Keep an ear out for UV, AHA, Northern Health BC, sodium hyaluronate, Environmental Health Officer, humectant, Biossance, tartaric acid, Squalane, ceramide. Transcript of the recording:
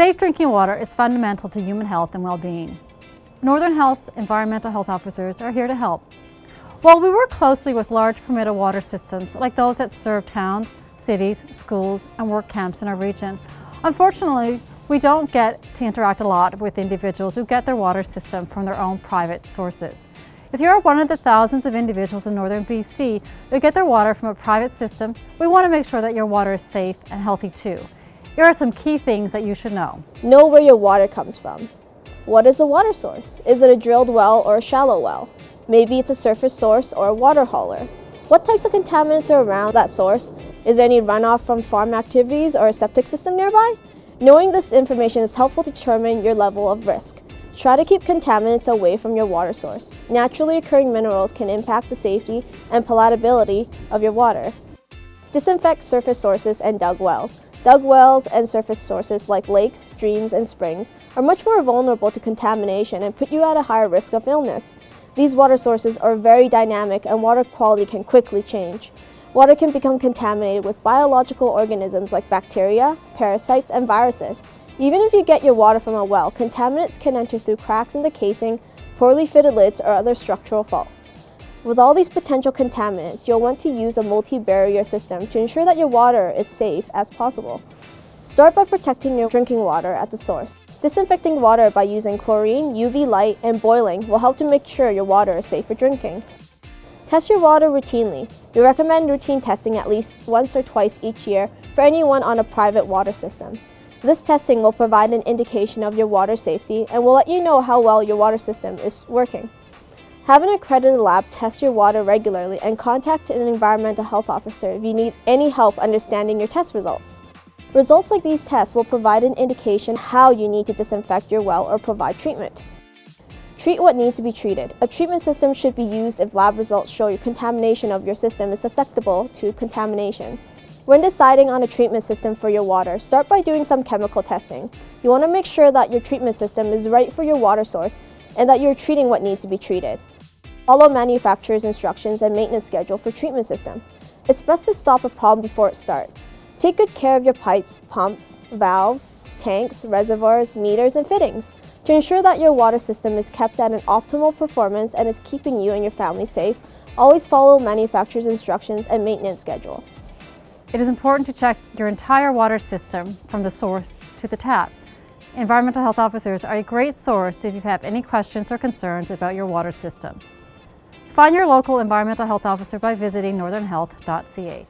Safe drinking water is fundamental to human health and well-being. Northern Health's environmental health officers are here to help. While we work closely with large permitted water systems like those that serve towns, cities, schools, and work camps in our region, unfortunately, we don't get to interact a lot with individuals who get their water system from their own private sources. If you are one of the thousands of individuals in Northern BC who get their water from a private system, we want to make sure that your water is safe and healthy too. Here are some key things that you should know. Know where your water comes from. What is the water source? Is it a drilled well or a shallow well? Maybe it's a surface source or a water hauler. What types of contaminants are around that source? Is there any runoff from farm activities or a septic system nearby? Knowing this information is helpful to determine your level of risk. Try to keep contaminants away from your water source. Naturally occurring minerals can impact the safety and palatability of your water. Disinfect surface sources and dug wells. Dug wells and surface sources like lakes, streams, and springs are much more vulnerable to contamination and put you at a higher risk of illness. These water sources are very dynamic and water quality can quickly change. Water can become contaminated with biological organisms like bacteria, parasites, and viruses. Even if you get your water from a well, contaminants can enter through cracks in the casing, poorly fitted lids, or other structural faults. With all these potential contaminants, you'll want to use a multi-barrier system to ensure that your water is safe as possible. Start by protecting your drinking water at the source. Disinfecting water by using chlorine, UV light, and boiling will help to make sure your water is safe for drinking. Test your water routinely. We recommend routine testing at least once or twice each year for anyone on a private water system. This testing will provide an indication of your water safety and will let you know how well your water system is working. Have an accredited lab test your water regularly and contact an environmental health officer if you need any help understanding your test results. Results like these tests will provide an indication how you need to disinfect your well or provide treatment. Treat what needs to be treated. A treatment system should be used if lab results show your contamination of your system is susceptible to contamination. When deciding on a treatment system for your water, start by doing some chemical testing. You want to make sure that your treatment system is right for your water source and that you're treating what needs to be treated. Follow manufacturer's instructions and maintenance schedule for treatment system. It's best to stop a problem before it starts. Take good care of your pipes, pumps, valves, tanks, reservoirs, meters, and fittings to ensure that your water system is kept at an optimal performance and is keeping you and your family safe. Always follow manufacturer's instructions and maintenance schedule. It is important to check your entire water system from the source to the tap. Environmental health officers are a great source if you have any questions or concerns about your water system. Find your local environmental health officer by visiting northernhealth.ca.